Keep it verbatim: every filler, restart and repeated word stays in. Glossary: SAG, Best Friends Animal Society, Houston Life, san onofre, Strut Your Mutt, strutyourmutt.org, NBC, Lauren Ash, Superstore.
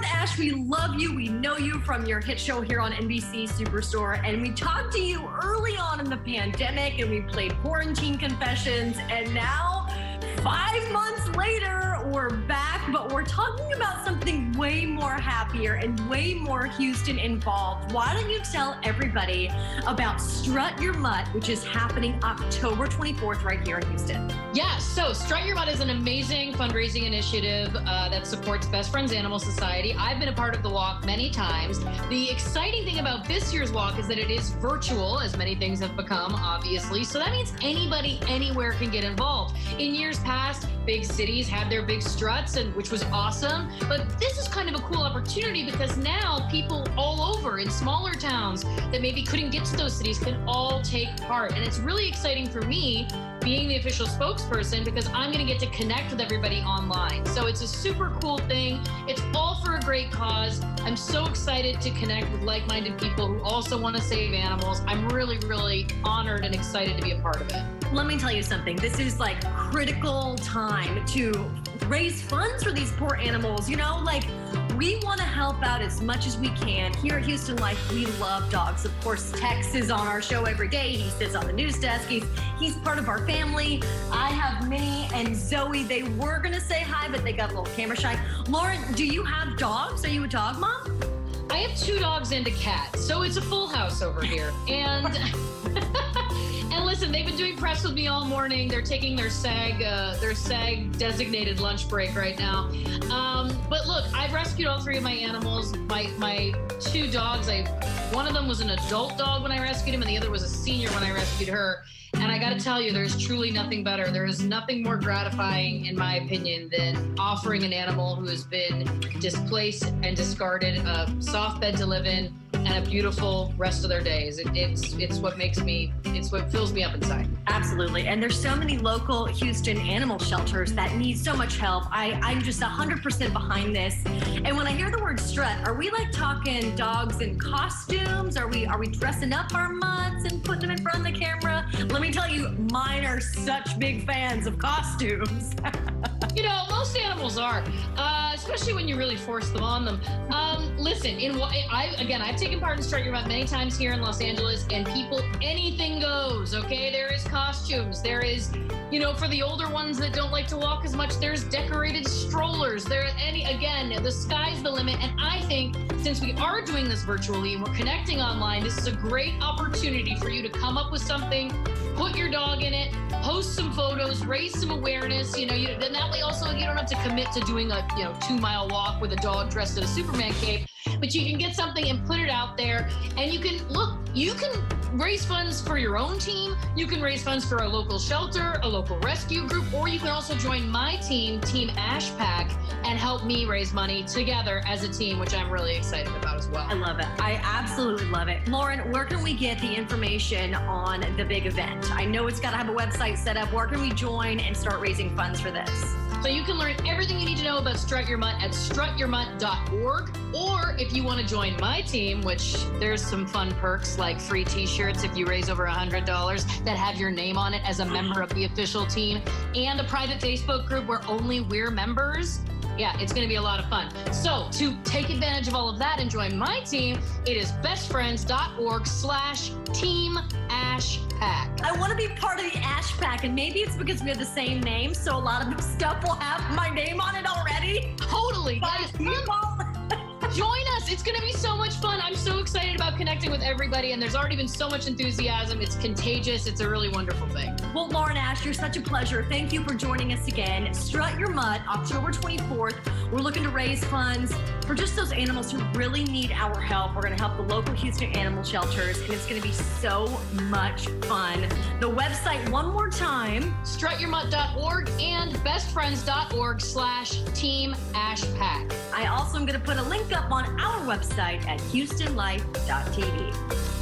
Lauren Ash, we love you. We know you from your hit show here on N B C Superstore. And we talked to you early on in the pandemic, and we played Quarantine Confessions. And now, five months later, we're back, but we're talking about something way more happier and way more Houston involved. Why don't you tell everybody about Strut Your Mutt, which is happening October twenty-fourth right here in Houston? Yeah, so Strut Your Mutt is an amazing fundraising initiative uh, that supports Best Friends Animal Society. I've been a part of the walk many times. The exciting thing about this year's walk is that it is virtual, as many things have become, obviously. So that means anybody, anywhere can get involved. In years past, Past, big cities had their big struts, and which was awesome. But this is kind of a cool opportunity because now people all over in smaller towns that maybe couldn't get to those cities can all take part. And it's really exciting for me being the official spokesperson because I'm going to get to connect with everybody online. So it's a super cool thing. It's all for a great cause. I'm so excited to connect with like-minded people who also want to save animals. I'm really, really honored and excited to be a part of it. Let me tell you something. This is like critical time to raise funds for these poor animals. You know, like, we want to help out as much as we can. Here at Houston Life, we love dogs. Of course, Tex is on our show every day. He sits on the news desk. He's, he's part of our family. I have Minnie and Zoe. They were going to say hi, but they got a little camera shy. Lauren, do you have dogs? Are you a dog mom? I have two dogs and a cat, so it's a full house over here. And... And listen, they've been doing press with me all morning. They're taking their SAG, uh, their SAG designated lunch break right now. Um, but look, I've rescued all three of my animals. My my two dogs, I one of them was an adult dog when I rescued him, and the other was a senior when I rescued her. And I got to tell you, there's truly nothing better. There is nothing more gratifying, in my opinion, than offering an animal who has been displaced and discarded a soft bed to live in and a beautiful rest of their days. It, it's it's what makes me, it's what fills me up inside. Absolutely. And there's so many local Houston animal shelters that need so much help. I, I'm just one hundred percent behind this. And when I hear the word strut, are we like talking dogs in costumes? Are we, are we dressing up our mutts and putting them in front of the camera? Let me tell you, mine are such big fans of costumes. You know, most animals are, uh, especially when you really force them on them. Um, listen, in I again, I've taken part in Strut Your Mutt many times here in Los Angeles, and people, anything goes, okay? There is costumes. There is, you know, for the older ones that don't like to walk as much, there's decorated strollers. There are any, again, the sky's the limit. And I think since we are doing this virtually and we're connecting online, this is a great opportunity for you to come up with something, put your dog in it, post some photos, raise some awareness. You know, you, then that way also you don't have to commit to doing a, you know, two mile walk with a dog dressed in a Superman cape, but you can get something and put it out there. And you can, look, you can raise funds for your own team. You can raise funds for a local shelter, a local rescue group, or you can also join my team, Team Ash Pack, and help me raise money together as a team, which I'm really excited about as well. I love it. I absolutely love it. Lauren, where can we get the information on the big event? I know it's got to have a website set up. Where can we join and start raising funds for this? So you can learn everything you need to know about Strut Your Mutt at strut your mutt dot org. Or if you want to join my team, which there's some fun perks like free t-shirts if you raise over one hundred dollars that have your name on it as a member of the official team, and a private Facebook group where only we're members. Yeah, it's going to be a lot of fun. So to take advantage of all of that and join my team, it is best friends dot org slash team ash pack. I want to be part of the Ash Pack, and maybe it's because we have the same name, so a lot of stuff will have my name on it already. Totally. Guys, join us. It's going to be so much fun. I'm so excited about connecting with everybody, and there's already been so much enthusiasm. It's contagious. It's a really wonderful thing. Well, Lauren Ash, you're such a pleasure. Thank you for joining us again. Strut Your Mutt, October twenty-fourth. We're looking to raise funds for just those animals who really need our help. We're going to help the local Houston animal shelters, and it's going to be so much fun. The website, one more time, strut your mutt dot org and best friends dot org slash team ash pack. I also am going to put a link up on our website at houston life dot t v.